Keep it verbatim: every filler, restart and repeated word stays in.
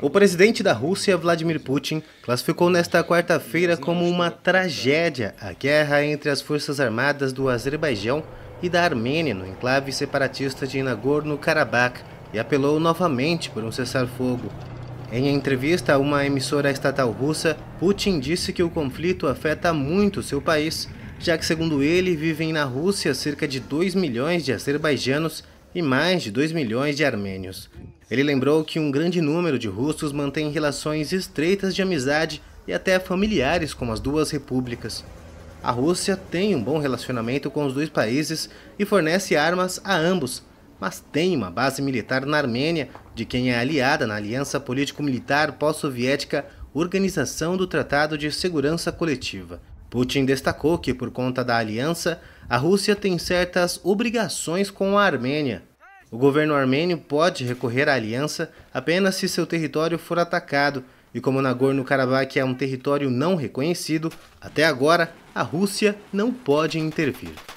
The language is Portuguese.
O presidente da Rússia, Vladimir Putin, classificou nesta quarta-feira como uma tragédia a guerra entre as forças armadas do Azerbaijão e da Armênia no enclave separatista de Nagorno-Karabakh e apelou novamente por um cessar-fogo. Em entrevista a uma emissora estatal russa, Putin disse que o conflito afeta muito seu país, já que, segundo ele, vivem na Rússia cerca de dois milhões de azerbaijanos e mais de dois milhões de armênios. Ele lembrou que um grande número de russos mantém relações estreitas de amizade e até familiares com as duas repúblicas. A Rússia tem um bom relacionamento com os dois países e fornece armas a ambos, mas tem uma base militar na Armênia, de quem é aliada na aliança político-militar pós-soviética Organização do Tratado de Segurança Coletiva. Putin destacou que, por conta da aliança, a Rússia tem certas obrigações com a Armênia. O governo armênio pode recorrer à aliança apenas se seu território for atacado, e como Nagorno-Karabakh é um território não reconhecido, até agora a Rússia não pode intervir.